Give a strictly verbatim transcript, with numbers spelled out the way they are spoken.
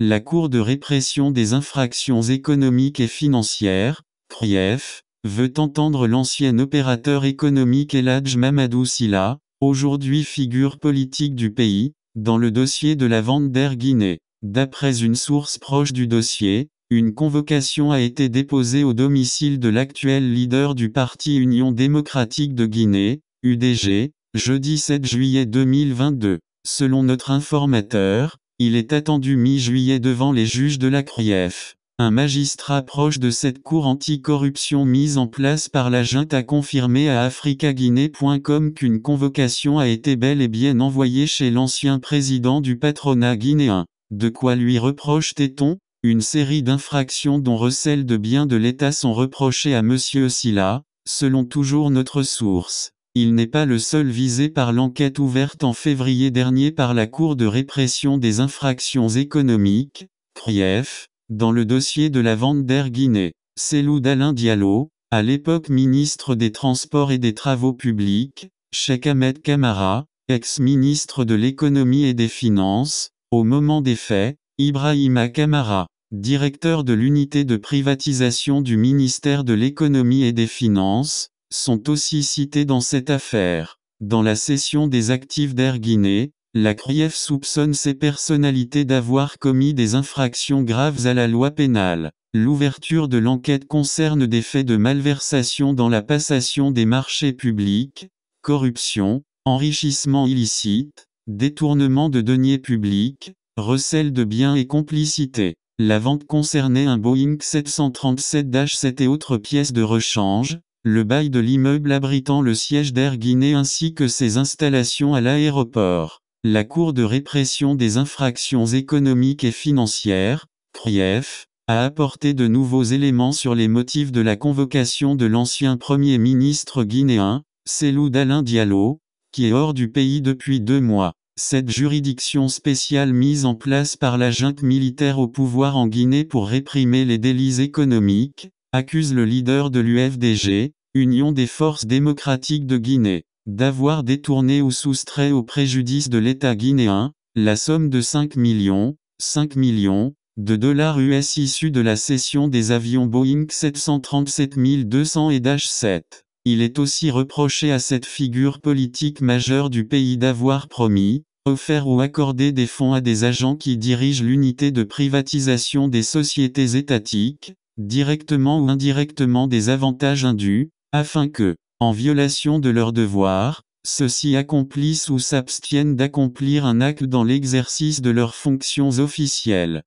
La Cour de répression des infractions économiques et financières, CRIEF, veut entendre l'ancien opérateur économique El Hadj Mamadou Sylla, aujourd'hui figure politique du pays, dans le dossier de la vente d'Air Guinée. D'après une source proche du dossier, une convocation a été déposée au domicile de l'actuel leader du Parti Union démocratique de Guinée, U D G, jeudi sept juillet deux mille vingt-deux. Selon notre informateur, il est attendu mi-juillet devant les juges de la CRIEF. Un magistrat proche de cette cour anticorruption mise en place par la junte a confirmé à africaguinée point com qu'une convocation a été bel et bien envoyée chez l'ancien président du patronat guinéen. De quoi lui reproche-t-on? Une série d'infractions dont recel de biens de l'État sont reprochées à M. Sylla, selon toujours notre source. Il n'est pas le seul visé par l'enquête ouverte en février dernier par la Cour de répression des infractions économiques, CRIEF, dans le dossier de la vente d'Air Guinée. Cellou Dalein Diallo, à l'époque ministre des Transports et des Travaux Publics, Cheikh Ahmed Kamara, ex-ministre de l'Économie et des Finances, au moment des faits, Ibrahima Kamara, directeur de l'unité de privatisation du ministère de l'Économie et des Finances, sont aussi cités dans cette affaire. Dans la cession des actifs d'Air Guinée, la CRIEF soupçonne ces personnalités d'avoir commis des infractions graves à la loi pénale. L'ouverture de l'enquête concerne des faits de malversation dans la passation des marchés publics, corruption, enrichissement illicite, détournement de deniers publics, recel de biens et complicité. La vente concernait un Boeing sept cent trente-sept H sept et autres pièces de rechange, le bail de l'immeuble abritant le siège d'Air Guinée ainsi que ses installations à l'aéroport. La Cour de répression des infractions économiques et financières, CRIEF, a apporté de nouveaux éléments sur les motifs de la convocation de l'ancien Premier ministre guinéen, Cellou Dalein Diallo, qui est hors du pays depuis deux mois. Cette juridiction spéciale mise en place par la junte militaire au pouvoir en Guinée pour réprimer les délits économiques, accuse le leader de l'U F D G, Union des Forces démocratiques de Guinée, d'avoir détourné ou soustrait au préjudice de l'État guinéen la somme de cinq millions, cinq millions de dollars U S issus de la cession des avions Boeing sept cent trente-sept deux cents et Dash sept. Il est aussi reproché à cette figure politique majeure du pays d'avoir promis, offert ou accordé des fonds à des agents qui dirigent l'unité de privatisation des sociétés étatiques, directement ou indirectement des avantages indus, afin que, en violation de leurs devoirs, ceux-ci accomplissent ou s'abstiennent d'accomplir un acte dans l'exercice de leurs fonctions officielles.